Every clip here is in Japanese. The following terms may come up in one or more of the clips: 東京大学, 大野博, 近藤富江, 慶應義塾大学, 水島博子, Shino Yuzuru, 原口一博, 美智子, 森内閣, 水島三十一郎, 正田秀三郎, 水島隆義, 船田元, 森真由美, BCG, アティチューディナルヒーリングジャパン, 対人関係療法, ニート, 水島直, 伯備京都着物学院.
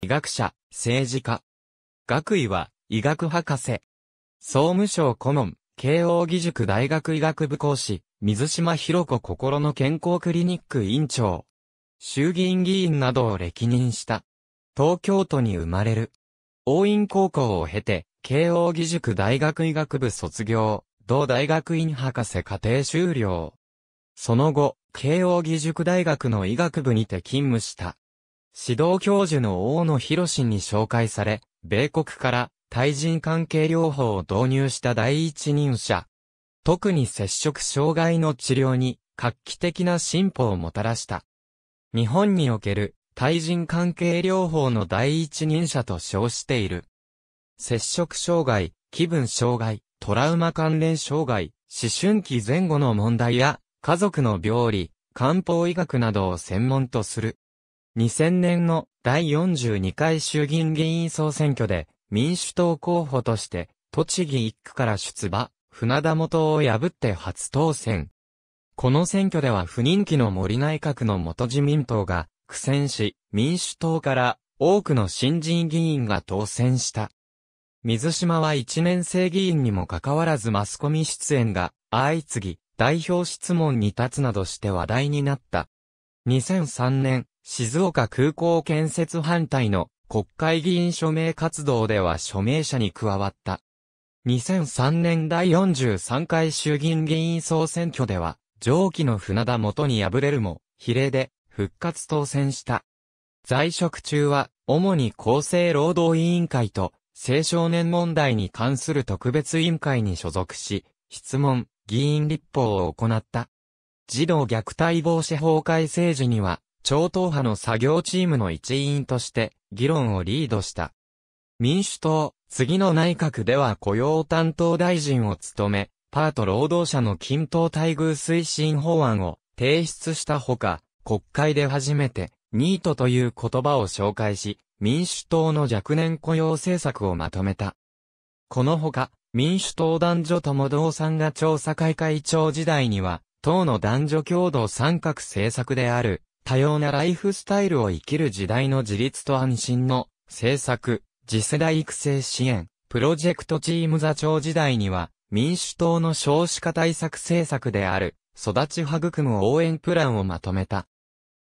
医学者、政治家。学位は、医学博士。総務省顧問、慶應義塾大学医学部講師、水島博子心の健康クリニック院長。衆議院議員などを歴任した。東京都に生まれる。桜蔭高校を経て、慶應義塾大学医学部卒業、同大学院博士課程修了。その後、慶應義塾大学の医学部にて勤務した。指導教授の大野博氏に紹介され、米国から対人関係療法を導入した第一人者。特に摂食障害の治療に画期的な進歩をもたらした。日本における対人関係療法の第一人者と称している。摂食障害、気分障害、トラウマ関連障害、思春期前後の問題や家族の病理、漢方医学などを専門とする。2000年の第42回衆議院議員総選挙で民主党候補として栃木1区から出馬、船田元を破って初当選。この選挙では不人気の森内閣の元自民党が苦戦し、民主党から多くの新人議員が当選した。水島は1年生議員にもかかわらずマスコミ出演が相次ぎ、代表質問に立つなどして話題になった。2003年、静岡空港建設反対の国会議員署名活動では署名者に加わった。2003年第43回衆議院議員総選挙では、上記の船田元に敗れるも、比例で復活当選した。在職中は、主に厚生労働委員会と、青少年問題に関する特別委員会に所属し、質問、議員立法を行った。児童虐待防止法改正時には、超党派の作業チームの一員として、議論をリードした。民主党、次の内閣では雇用担当大臣を務め、パート労働者の均等待遇推進法案を提出したほか、国会で初めて、ニートという言葉を紹介し、民主党の若年雇用政策をまとめた。このほか、民主党男女共同参画調査会会長時代には、党の男女共同参画政策である、多様なライフスタイルを生きる時代の自立と安心の政策、次世代育成支援、プロジェクトチーム座長時代には、民主党の少子化対策政策である、育ち育む応援プランをまとめた。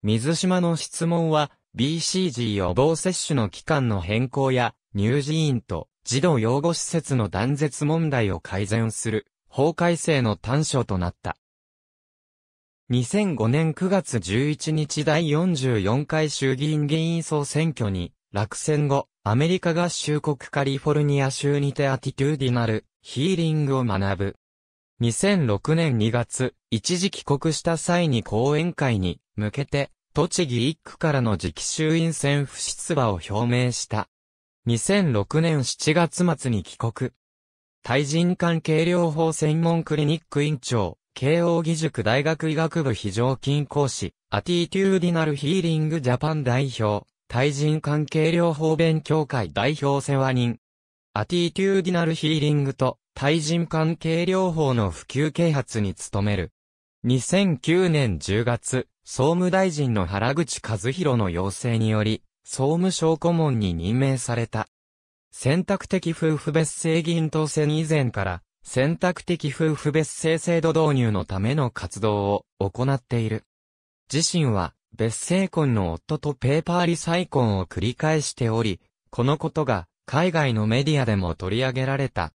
水島の質問は、BCG 予防接種の期間の変更や、乳児院と児童養護施設の断絶問題を改善する、法改正の端緒となった。2005年9月11日第44回衆議院議員総選挙に、落選後、アメリカ合衆国カリフォルニア州にてアティチューディナル、ヒーリングを学ぶ。2006年2月、一時帰国した際に講演会に向けて、栃木1区からの次期衆院選不出馬を表明した。2006年7月末に帰国。対人関係療法専門クリニック院長、慶應義塾大学医学部非常勤講師、アティチューディナルヒーリングジャパン代表。対人関係療法勉強会代表世話人。アティチューディナルヒーリングと対人関係療法の普及啓発に努める。2009年10月、総務大臣の原口一博の要請により、総務省顧問に任命された。選択的夫婦別姓議員当選以前から、選択的夫婦別姓制度導入のための活動を行っている。自身は、別姓婚の夫とペーパーリサイ婚を繰り返しており、このことが海外のメディアでも取り上げられた。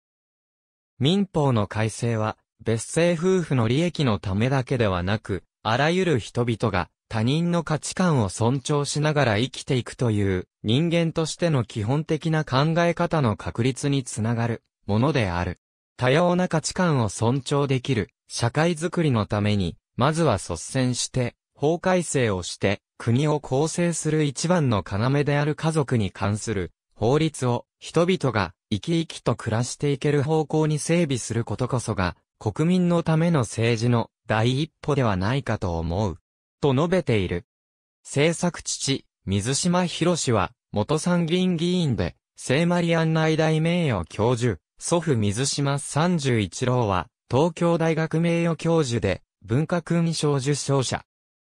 民法の改正は、別姓夫婦の利益のためだけではなく、あらゆる人々が他人の価値観を尊重しながら生きていくという人間としての基本的な考え方の確立につながるものである。多様な価値観を尊重できる社会づくりのために、まずは率先して、法改正をして、国を構成する一番の要である家族に関する法律を人々が生き生きと暮らしていける方向に整備することこそが国民のための政治の第一歩ではないかと思う。と述べている。政策父、水島博氏は元参議院議員で聖マリアン内大名誉教授、祖父水島三十一郎は東京大学名誉教授で文化勲章受章者。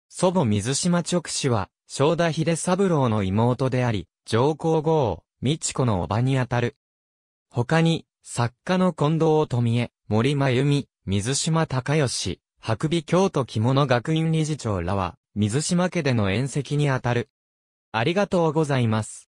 祖母水島直氏は、正田秀三郎の妹であり、上皇后、美智子の叔母にあたる。他に、作家の近藤富江、森真由美、水島隆義、伯備京都着物学院理事長らは、水島家での宴席にあたる。ありがとうございます。